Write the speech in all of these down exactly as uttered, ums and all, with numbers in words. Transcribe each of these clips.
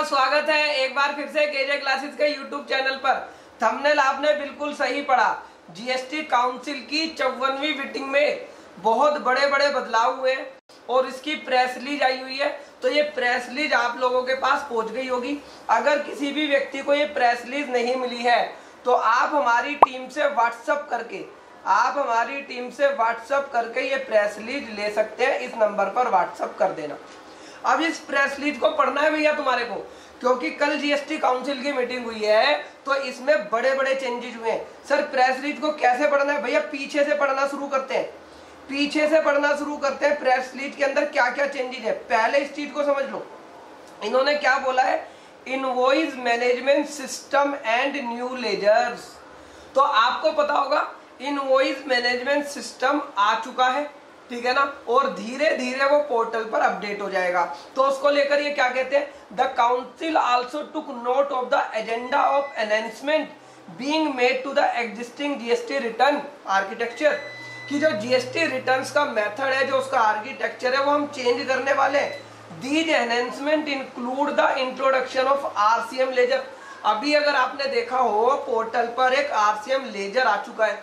आपका स्वागत है एक बार फिर से केजे क्लासेस के यूट्यूब चैनल पर। थंबनेल आपने बिल्कुल सही पढ़ा। जीएसटी काउंसिल की चौवनवीं मीटिंग में बहुत बड़े बड़े बदलाव हुए और इसकी प्रेस रिलीज आई हुई है। तो ये प्रेस रिलीज आप लोगों के पास पहुंच गई होगी। अगर किसी भी व्यक्ति को ये प्रेस रिलीज नहीं मिली है तो आप हमारी टीम से व्हाट्सअप करके आप हमारी टीम से व्हाट्सअप करके ये प्रेस रिलीज ले सकते हैं। इस नंबर पर व्हाट्सअप कर देना। अब इस प्रेस रिलीज को पढ़ना है भैया तुम्हारे को, क्योंकि कल जीएसटी काउंसिल की मीटिंग हुई है तो इसमें बड़े बड़े चेंजेस हुए हैं। सर प्रेस रिलीज को कैसे पढ़ना है? भैया पीछे से पढ़ना शुरू करते हैं पीछे से पढ़ना शुरू करते हैं प्रेस रिलीज के अंदर क्या क्या चेंजेस है। पहले इस चीज को समझ लो, इन्होंने क्या बोला है, invoice management system and new ledgers. तो आपको पता होगा इनवॉइस मैनेजमेंट सिस्टम आ चुका है, ठीक है ना, और धीरे धीरे वो पोर्टल पर अपडेट हो जाएगा। तो उसको लेकर ये क्या कहते हैं, the council also took note of the agenda of enhancement being made to the existing GST return architecture. कि जो जीएसटी रिटर्न्स का मेथड है, जो उसका आर्किटेक्चर है, वो हम चेंज करने वाले हैं। These enhancement include the introduction of RCM ledger. अभी अगर आपने देखा हो पोर्टल पर एक आरसीएम लेजर आ चुका है,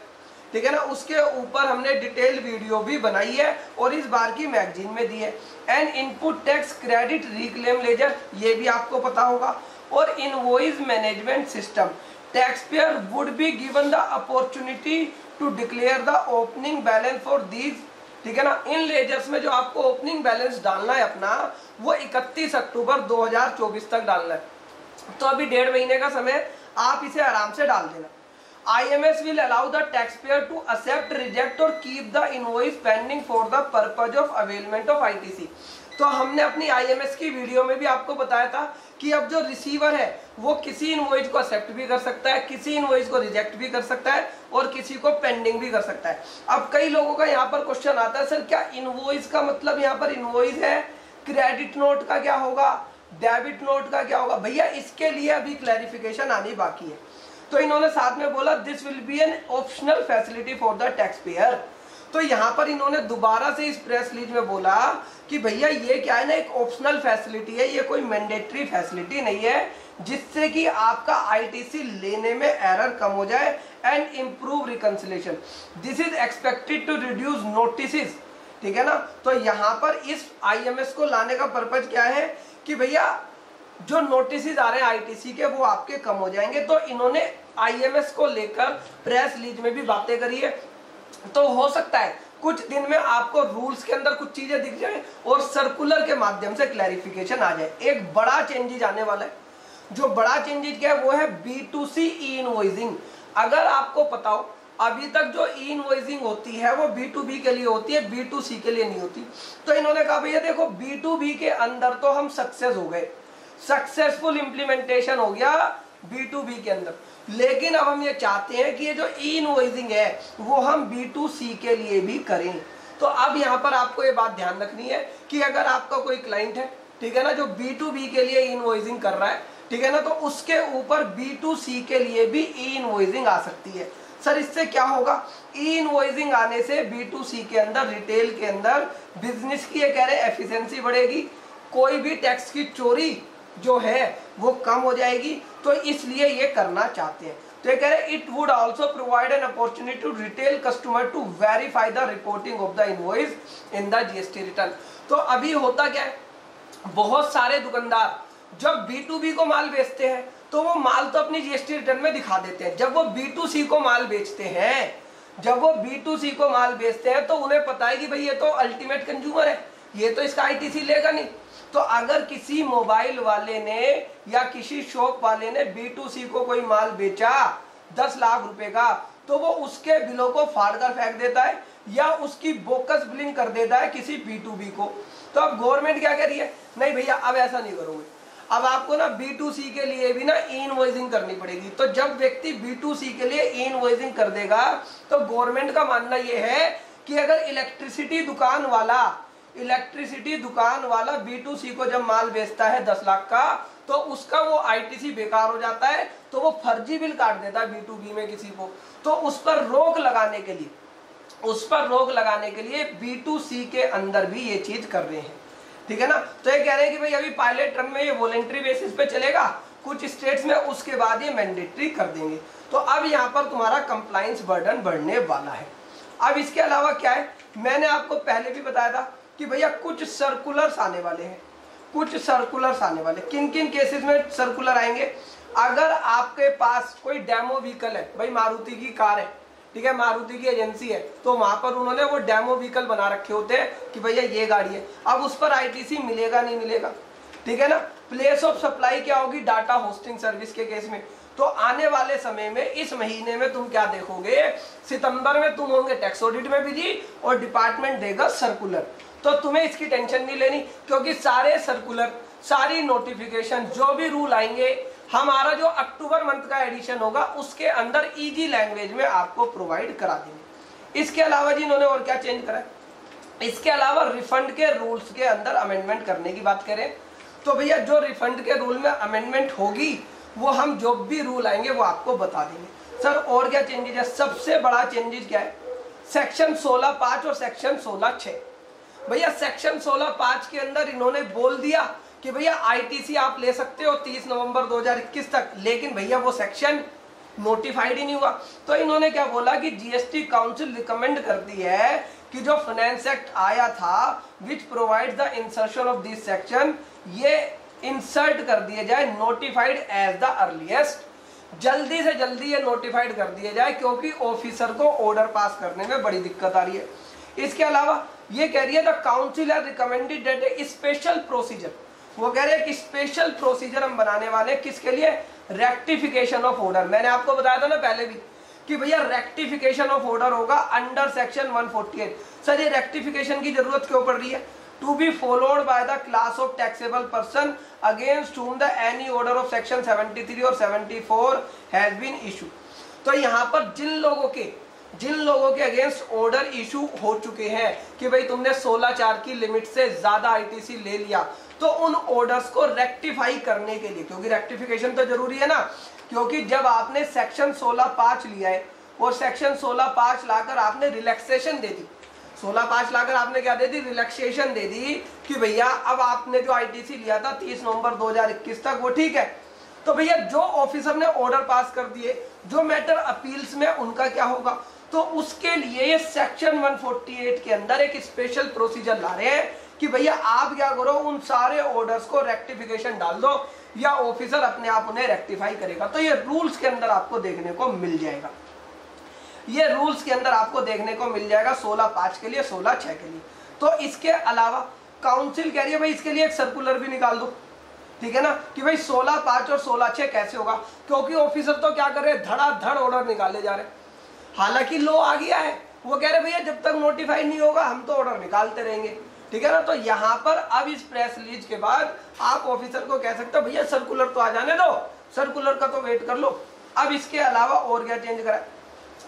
ठीक है ना, उसके ऊपर हमने डिटेल वीडियो भी बनाई है और इस बार की मैगजीन में दी है। And input tax credit reclaim ledger, ये भी आपको पता होगा। और invoice management system, tax payer would be given the opportunity to declare the opening balance for these, ठीक है ना। इन लेजर्स में जो आपको ओपनिंग बैलेंस डालना है अपना, वो इकतीस अक्टूबर दो हजार चौबीस तक डालना है। तो अभी डेढ़ महीने का समय, आप इसे आराम से डाल देना। I M S will allow the taxpayer to accept, reject or keep the invoice pending for the purpose of availment of I T C। तो हमने अपनी I M S की वीडियो में भी आपको बताया था कि अब जो रिसीवर है वो किसी इनवॉइस को एक्सेप्ट भी कर सकता है, किसी इनवॉइस को रिजेक्ट भी कर सकता है और किसी को पेंडिंग भी कर सकता है। अब कई लोगों का यहाँ पर क्वेश्चन आता है, सर क्या इनवॉइस का मतलब यहाँ पर इनवॉइस है, क्रेडिट नोट का क्या होगा, डेबिट नोट का क्या होगा? भैया इसके लिए अभी क्लैरिफिकेशन आनी बाकी है। तो इन्होंने साथ में बोला this will be an optional facility for the tax payer. तो यहाँ पर इन्होंने दोबारा से इस प्रेस रिलीज में बोला कि भैया ये क्या है ना, एक ऑप्शनल फैसिलिटी है, ये कोई मैंडेटरी फैसिलिटी नहीं है, जिससे कि आपका आईटीसी लेने में एरर कम हो जाए and improve reconciliation. This is expected to reduce notices, ठीक है ना। तो यहाँ पर इस आईएमएस को लाने का पर्पज क्या है कि भैया जो नोटिस आ रहे हैं आईटीसी के वो आपके कम हो जाएंगे। तो इन्होंने आईएमएस को लेकर प्रेस रिलीज में भी बातें करी है। तो हो सकता है कुछ दिन में आपको रूल्स के अंदर कुछ चीजें दिख जाए और सर्कुलर के माध्यम से क्लैरिफिकेशन आ जाए। एक बड़ा चेंजेज आने वाला है। जो बड़ा चेंजेज क्या है वो है B to C e invoicing. अगर आपको पता हो अभी तक जो ई इनवॉइसिंग होती है वो बी टू बी के लिए होती है, बी टू सी के लिए नहीं होती। तो इन्होंने कहा भैया देखो बी टू बी के अंदर तो हम सक्सेस हो गए, सक्सेसफुल इंप्लीमेंटेशन हो गया बी टू बी के अंदर, लेकिन अब हम ये चाहते हैं कि ये जो ई इनवॉइसिंग है वो हम बी टू सी के लिए भी करें। तो अब यहाँ पर आपको ये बात ध्यान रखनी है कि अगर आपका कोई क्लाइंट है, ठीक है ना, जो बी टू बी के लिए ई इनवॉइसिंग कर रहा है, ठीक है ना, तो उसके ऊपर बी टू सी के लिए भी ई इनवॉइसिंग आ सकती है। सर इससे क्या होगा? ई इनवॉइसिंग आने से बी टू सी के अंदर, रिटेल के अंदर बिजनेस की ये कह रहे एफिशिएंसी बढ़ेगी, कोई भी टैक्स की चोरी जो है वो कम हो जाएगी। तो इसलिए ये करना चाहते हैं। तो ये कह रहे it would also provide an opportunity to retail customer to verify the reporting of the invoice in the GST return. तो अभी होता क्या है, बहुत सारे दुकानदार जब बी टू बी को माल बेचते हैं तो वो माल तो अपनी जीएसटी रिटर्न में दिखा देते हैं। जब वो बी टू सी को माल बेचते हैं जब वो बी टू सी को माल बेचते हैं तो उन्हें पता है कि भाई ये तो अल्टीमेट कंज्यूमर है, ये तो इसका आईटीसी लेगा नहीं। तो अगर किसी मोबाइल वाले ने या किसी शॉप वाले ने बी टू सी को कोई माल बेचा दस लाख रुपए का, तो वो उसके बिलों को फाड़कर फेंक देता है या उसकी बोकस बिलिंग कर देता है किसी बी टू बी को। तो अब गवर्नमेंट क्या कह रही है, नहीं भैया अब ऐसा नहीं करोगे, अब आपको ना बी टू सी के लिए भी ना इनवॉइसिंग करनी पड़ेगी। तो जब व्यक्ति बी टू सी के लिए इनवॉइसिंग कर देगा तो गवर्नमेंट का मानना यह है कि अगर इलेक्ट्रिसिटी दुकान वाला इलेक्ट्रिसिटी दुकान वाला बी टू सी को जब माल बेचता है दस लाख का, तो उसका वो आईटीसी बेकार हो जाता है, तो वो फर्जी बिल काट देता है बी टू बी में किसी को। तो उस पर रोक लगाने के लिए उस पर रोक लगाने के लिए बी टू सी के अंदर भी ये चीज कर रहे हैं, ठीक है ना। तो ये कह रहे हैं कि भाई अभी पायलट रन में ये वॉलेंट्री बेसिस पे चलेगा, कुछ स्टेट्स में उसके बाद ये मैंडेटरी कर देंगे। तो अब यहाँ पर तुम्हारा कंप्लायंस बर्डन बढ़ने वाला है। अब इसके अलावा क्या है, मैंने आपको पहले भी बताया था कि भैया कुछ सर्कुलर्स आने वाले हैं, कुछ सर्कुलर्स आने वाले। किन किन केसेस में सर्कुलर आएंगे? अगर आपके पास कोई डेमो व्हीकल है, भाई मारुति की कार है, ठीक है, मारुति की एजेंसी है, तो वहां पर उन्होंने वो डेमो व्हीकल बना रखे होते हैं कि भैया ये गाड़ी है। अब उस पर आईटीसी मिलेगा नहीं मिलेगा, ठीक है ना। प्लेस ऑफ सप्लाई क्या होगी? डाटा होस्टिंग सर्विस के केस में। तो आने वाले समय में इस महीने में तुम क्या देखोगे, सितंबर में तुम होंगे टैक्स ऑडिट में बिजी और डिपार्टमेंट देगा सर्कुलर। तो तुम्हें इसकी टेंशन नहीं लेनी, क्योंकि सारे सर्कुलर, सारी नोटिफिकेशन, जो भी रूल आएंगे, हमारा जो अक्टूबर मंथ का एडिशन होगा उसके अंदर इजी लैंग्वेज में आपको प्रोवाइड करा देंगे। इसके अलावा जी इन्होंने और क्या चेंज करा है? इसके अलावा रिफंड के रूल्स के अंदर अमेंडमेंट करने की बात करें तो भैया जो रिफंड के रूल में अमेंडमेंट होगी वो हम जो भी रूल आएंगे वो आपको बता देंगे। सर और क्या चेंजेज है? सबसे बड़ा चेंजेज क्या है? सेक्शन सोलह पाँच और सेक्शन सोलह छः। भैया सेक्शन सोलह पाँच के अंदर इन्होंने बोल दिया कि भैया आईटीसी आप ले सकते हो तीस नवंबर दो हज़ार इक्कीस तक, लेकिन भैया वो सेक्शन नोटिफाइड ही नहीं हुआ। तो इन्होंने क्या बोला कि जीएसटी काउंसिल रिकमेंड करती है कि जो फाइनेंस एक्ट आया था which provides the insertion of this section, ये इंसर्ट कर दिया जाए नोटिफाइड एज द अर्लीस्ट। जल्दी से जल्दी ये नोटिफाइड कर दिया जाए क्योंकि ऑफिसर को ऑर्डर पास करने में बड़ी दिक्कत आ रही है। इसके अलावा ये कह रही है the council has recommended that a special procedure, वो कह रहे हैं कि स्पेशल प्रोसीजर हम बनाने वाले हैं किसके लिए? Rectification of order. मैंने आपको बताया था ना पहले भी कि भैया रेक्टिफिकेशन ऑफ ऑर्डर होगा under section one forty eight. Sir ये रेक्टिफिकेशन की जरूरत क्यों पड़ रही है? To be followed by the class of taxable person against whom the any order of section seventy three और seventy four has been issue. तो यहाँ पर जिन लोगों के जिन लोगों के अगेंस्ट ऑर्डर इशू हो चुके हैं कि भाई तुमने सोलह चार की लिमिट से ज्यादा आईटीसी ले लिया, तो उन ऑर्डर्स को रेक्टिफाई करने के लिए, क्योंकि रेक्टिफिकेशन तो जरूरी है ना, क्योंकि जब आपने सेक्शन सोलह पाँच लिया है और सेक्शन सोलह पाँच लाकर आपने रिलैक्सेशन दे दी, सोलह पाँच लाकर आपने क्या दे दी? रिलैक्सेशन दे दी कि भैया अब आपने जो आईटीसी लिया था तीस नवंबर दो हज़ार इक्कीस तक वो ठीक है। तो भैया जो ऑफिसर ने ऑर्डर पास कर दिए, जो मैटर अपील्स में, उनका क्या होगा? तो उसके लिए ये सेक्शन वन फोर्टी एट के अंदर एक स्पेशल प्रोसीजर ला रहे हैं कि भैया आप क्या करो, उन सारे ऑर्डर्स को रेक्टिफिकेशन डाल दो या ऑफिसर अपने आप उन्हें रेक्टिफाई करेगा। तो ये रूल्स के अंदर आपको देखने को मिल जाएगा, ये रूल्स के अंदर आपको देखने को मिल जाएगा सोलह पाँच के लिए, सोलह छः के लिए। तो इसके अलावा काउंसिल कह रही है भाई इसके लिए एक सर्कुलर भी निकाल दो, ठीक है ना, कि भाई सोलह पाँच और सोलह छः कैसे होगा, क्योंकि ऑफिसर तो क्या कर रहे हैं, धड़ाधड़ ऑर्डर निकाले जा रहे। हालांकि लो आ गया है, वो कह रहे भैया जब तक नोटिफाई नहीं होगा हम तो ऑर्डर निकालते रहेंगे, ठीक है ना। तो यहाँ पर अब इस प्रेस रिलीज के बाद आप ऑफिसर को कह सकते हो भैया सर्कुलर तो आ जाने दो, सर्कुलर का तो वेट कर लो। अब इसके अलावा और क्या चेंज करा है?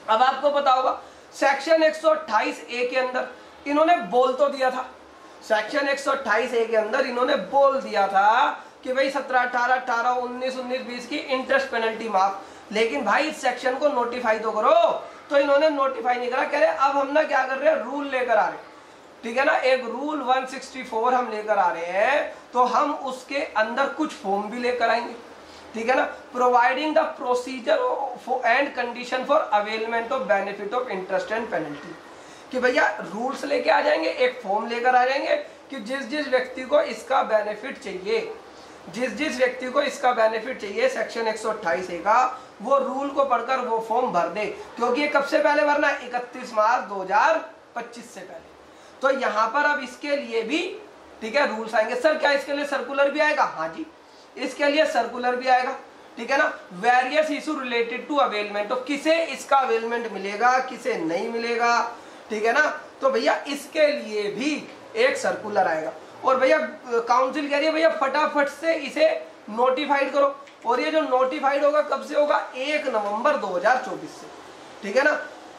अब आपको पता होगा सेक्शन एक सौ अट्ठाईस ए के अंदर इन्होंने बोल तो दिया था, सेक्शन एक सौ अट्ठाईस ए के अंदर इन्होंने बोल दिया था कि भाई सत्रह अठारह अठारह उन्नीस उन्नीस बीस की इंटरेस्ट पेनल्टी माफ, लेकिन भाई इस सेक्शन को नोटिफाई तो करो। तो इन्होंने नोटिफाई नहीं करा, कह रहे अब हम ना क्या कर रहे हैं, रूल लेकर आ रहे हैं, ठीक है ना, एक रूल एक सौ चौंसठ हम लेकर आ रहे हैं। तो हम उसके अंदर कुछ फॉर्म भी लेकर आएंगे, ठीक है ना, providing the procedure and condition for availment of benefit of interest and penalty, कि भैया रूल्स लेके आ जाएंगे, एक फॉर्म लेकर आ जाएंगे कि जिस जिस व्यक्ति को इसका बेनिफिट चाहिए, जिस जिस व्यक्ति को इसका बेनिफिट चाहिए सेक्शन एक सौ अट्ठाईस ए का, वो रूल को पढ़कर वो फॉर्म भर दे, क्योंकि ये कब से पहले भरना है, इकतीस मार्च दो हजार पच्चीस से पहले। तो यहाँ पर अब इसके लिए भी, ठीक है, रूल्स आएंगे। सर क्या इसके लिए सर्कुलर भी आएगा? हाँ जी, इसके लिए सर्कुलर भी आएगा, ठीक है ना। Various issue related to availment, तो किसे इसका अवेलमेंट मिलेगा, किसे नहीं मिलेगा, ठीक है ना। तो भैया इसके लिए भी एक सर्कुलर आएगा। और भैया काउंसिल कह रही है भैया फटाफट से इसे नोटिफाइड करो, और ये जो नोटिफाइड होगा कब से होगा? एक नवम्बर दो हजार चौबीस से, ठीक है ना,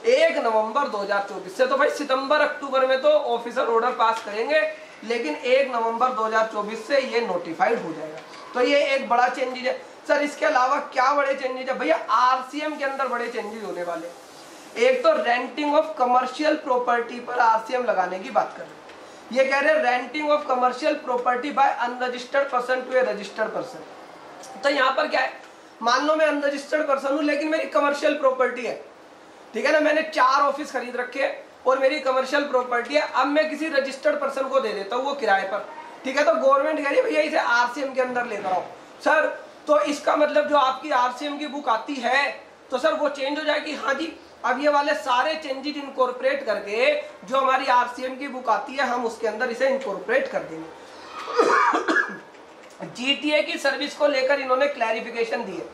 एक नवंबर दो हज़ार चौबीस से। तो भाई सितंबर अक्टूबर में तो ऑफिसर ऑर्डर पास करेंगे, लेकिन एक नवंबर दो हज़ार चौबीस से ये नोटिफाइड हो जाएगा। तो ये एक बड़ा चेंजेज है। सर इसके अलावा क्या बड़े चेंजेज है? भैया आरसीएम के अंदर बड़े चेंजेज होने वाले हैं। एक तो रेंटिंग ऑफ कमर्शियल प्रॉपर्टी पर आरसीएम लगाने की बात कर रहे हैं ये कह रहे हैं renting of commercial property by unregistered person to a registered person. तो यहाँ पर क्या है, मान लो मैं अनरजिस्टर्ड पर्सन हूँ लेकिन मेरी कमर्शियल प्रॉपर्टी है, ठीक है ना, मैंने चार ऑफिस खरीद रखे हैं और मेरी कमर्शियल प्रॉपर्टी है, अब मैं किसी रजिस्टर्ड पर्सन को दे देता हूँ वो किराए पर, ठीक है। तो गवर्नमेंट कह रही है भैया इसे आरसीएम के अंदर लेकर आओ सर। तो इसका मतलब जो आपकी आरसीएम की बुक आती है तो सर वो चेंज हो जाएगी। हाँ जी, अब ये वाले सारे चेंजेज इनकॉर्पोरेट करके जो हमारी आरसीएम की बुक आती है हम उसके अंदर इसे इनकॉर्पोरेट कर देंगे। जीटीए की सर्विस को लेकर इन्होंने क्लैरिफिकेशन दी है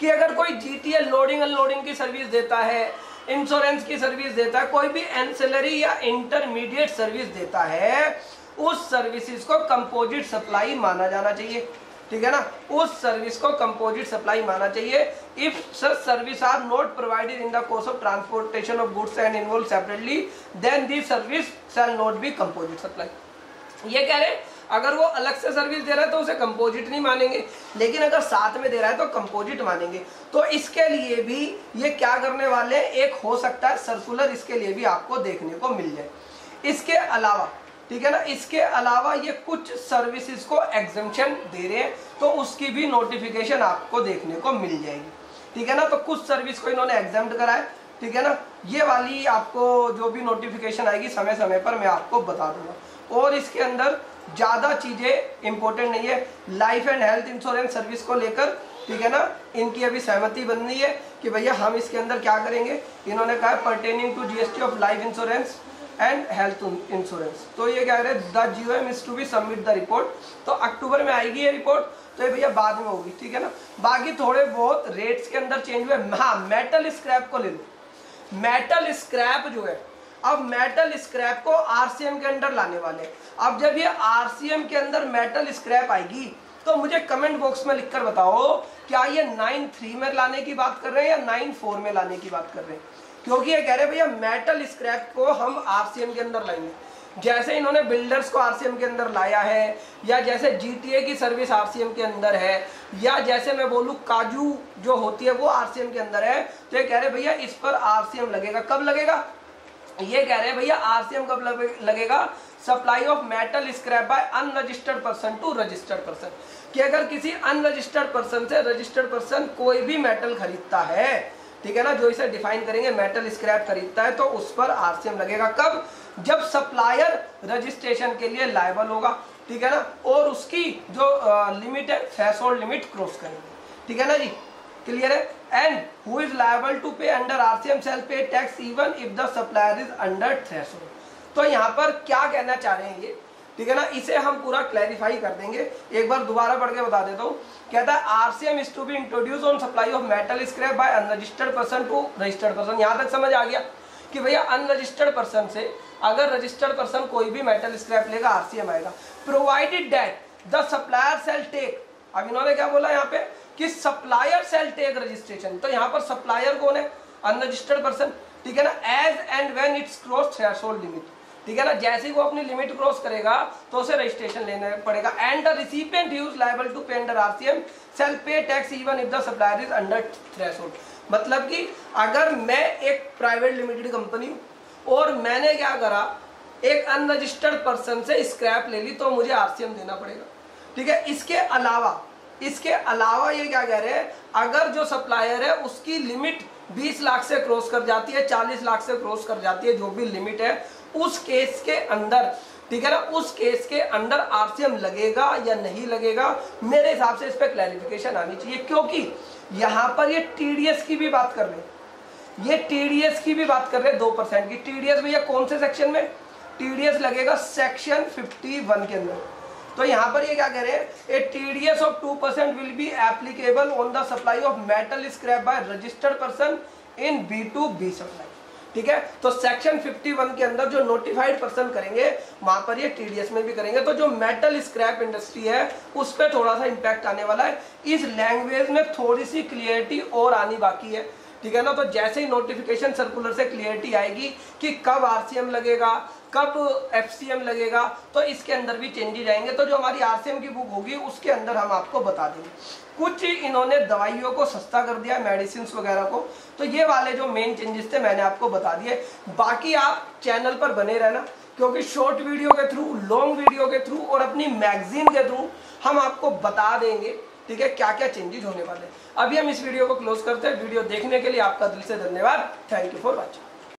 कि अगर कोई जीटीए लोडिंग अनलोडिंग की सर्विस देता है, इंश्योरेंस की सर्विस देता है, कोई भी एंसिलरी या इंटरमीडिएट सर्विस देता है, उस सर्विसेज को कंपोजिट सप्लाई माना जाना चाहिए, ठीक है ना, उस सर्विस को कंपोजिट सप्लाई माना चाहिए। If such service are not provided in the course of transportation of goods and involve separately then this service shall not be composite supply. ये कह रहे हैं अगर वो अलग से सर्विस दे रहा है तो उसे कंपोजिट नहीं मानेंगे, लेकिन अगर साथ में दे रहा है तो कंपोजिट मानेंगे। तो इसके लिए भी ये क्या करने वाले, एक हो सकता है सर्कुलर इसके लिए भी आपको देखने को मिल जाए। इसके अलावा, ठीक है ना, इसके अलावा ये कुछ सर्विसेज को एग्जम्पशन दे रहे हैं तो उसकी भी नोटिफिकेशन आपको देखने को मिल जाएगी, ठीक है ना। तो कुछ सर्विस को इन्होंने एग्जम्प्ट कराया, ठीक है ना, ये वाली आपको जो भी नोटिफिकेशन आएगी समय समय पर मैं आपको बता दूंगा। और इसके अंदर ज़्यादा चीज़ें इंपॉर्टेंट नहीं है। Life and health insurance service को लेकर, ठीक है ना, इनकी अभी सहमति बननी है कि भैया हम इसके अंदर क्या करेंगे। इन्होंने कहा pertaining to GST of life insurance and health insurance. तो ये कह रहे हैं the GOM is to be submit the report, तो अक्टूबर में आएगी ये रिपोर्ट, तो ये भैया बाद में होगी, ठीक है ना। बाकी थोड़े बहुत रेट्स के अंदर चेंज हुए। हाँ, मेटल स्क्रैप को ले लो, मेटल स्क्रैप जो है, अब मेटल स्क्रैप को आरसीएम के अंडर लाने वाले। अब जब ये आरसीएम के अंदर मेटल स्क्रैप आएगी तो मुझे कमेंट बॉक्स में लिखकर बताओ क्या ये नाइन थ्री में लाने की बात कर रहे हैं या नाइन फोर में लाने की बात कर रहे हैं, क्योंकि ये कह रहे हैं भैया मेटल स्क्रैप को हम आरसीएम के अंदर लाएंगे। जैसे इन्होंने बिल्डर्स को आरसीएम के अंदर लाया है, या जैसे जीटीए की सर्विस आरसीएम के अंदर है, या जैसे मैं बोलूँ काजू जो होती है वो आरसीएम के अंदर है, तो ये कह रहे भैया इस पर आरसीएम लगेगा। कब लगेगा, ये कह रहे हैं भैया आरसीएम कब लगेगा, supply of metal scrap by unregistered person to registered person. कि अगर किसी अनरजिस्टर्ड पर्सन से रजिस्टर्ड पर्सन कोई भी मेटल खरीदता है, ठीक है ना, जो इसे डिफाइन करेंगे मेटल स्क्रैप खरीदता है तो उस पर आरसीएम लगेगा। कब, जब सप्लायर रजिस्ट्रेशन के लिए लायबल होगा, ठीक है ना, और उसकी जो लिमिट है थ्रेशोल्ड लिमिट क्रॉस करेंगे, ठीक है ना जी, क्लियर है। And who is liable to pay under RCM shall pay tax even if the supplier is under threshold. तो यहाँ पर क्या कहना चाह रहे हैं ये, ठीक है ना, इसे हम पूरा क्लैरिफाई कर देंगे। एक बार दोबारा पढ़ के बता देता हूँ। कहता है RCM is to be introduce on supply of metal scrap by unregistered person to registered person. यहाँ तक समझ आ गया कि भैया अनरजिस्टर्ड पर्सन से अगर रजिस्टर्ड पर्सन कोई भी मेटल स्क्रैप लेगा आरसीएम आएगा, provided that the supplier shall take. अब इन्होंने क्या बोला यहाँ पे कि सप्लायर शैल टेक रजिस्ट्रेशन। तो यहाँ पर सप्लायर कौन है, अनरजिस्टर्ड पर्सन, ठीक है ना, as and when it's cross threshold limit, ठीक है ना, जैसे ही वो अपनी लिमिट क्रॉस करेगा तो उसे रजिस्ट्रेशन लेना पड़ेगा। And the recipient who is liable to pay under RCM shall pay tax even if the supplier is under threshold. मतलब कि अगर मैं एक प्राइवेट लिमिटेड कंपनी हूँ और मैंने क्या करा, एक अनरजिस्टर्ड पर्सन से स्क्रैप ले ली तो मुझे आरसीएम देना पड़ेगा, ठीक है। इसके अलावा इसके अलावा ये क्या कह रहे हैं, अगर जो सप्लायर है उसकी लिमिट बीस लाख से क्रॉस कर जाती है, चालीस लाख से क्रॉस कर जाती है, जो भी लिमिट है, उस केस के अंदर, ठीक है ना, उस केस के अंदर आरसीएम लगेगा या नहीं लगेगा, मेरे हिसाब से इस पर क्लैरिफिकेशन आनी चाहिए। क्योंकि यहाँ पर ये टीडीएस की भी बात कर रहे हैं, ये टीडीएस की भी बात कर रहे हैं, दो परसेंट की टीडीएस। भैया कौन से सेक्शन में टीडीएस लगेगा, सेक्शन इक्यावन के अंदर। तो यहाँ पर ये क्या कह रहे हैं, a TDS of two percent will be applicable on the supply of metal scrap by registered person in B to B supply, ठीक है। तो सेक्शन इक्यावन के अंदर जो नोटिफाइड पर्सन करेंगे वहां पर ये टीडीएस में भी करेंगे। तो जो मेटल स्क्रैप इंडस्ट्री है उस पर थोड़ा सा इंपैक्ट आने वाला है। इस लैंग्वेज में थोड़ी सी क्लियरिटी और आनी बाकी है, ठीक है ना। तो जैसे ही नोटिफिकेशन सर्कुलर से क्लियरिटी आएगी कि कब आरसीएम लगेगा, कब एफसीएम लगेगा, तो इसके अंदर भी चेंजेज आएंगे। तो जो हमारी आरसीएम की बुक होगी उसके अंदर हम आपको बता देंगे। कुछ इन्होंने दवाइयों को सस्ता कर दिया, मेडिसिन वगैरह को, तो ये वाले जो मेन चेंजेस थे मैंने आपको बता दिए। बाकी आप चैनल पर बने रहना, क्योंकि शॉर्ट वीडियो के थ्रू, लॉन्ग वीडियो के थ्रू और अपनी मैगजीन के थ्रू हम आपको बता देंगे, ठीक है, क्या क्या चेंजेस होने वाले हैं। अभी हम इस वीडियो को क्लोज करते हैं। वीडियो देखने के लिए आपका दिल से धन्यवाद। Thank you for watching.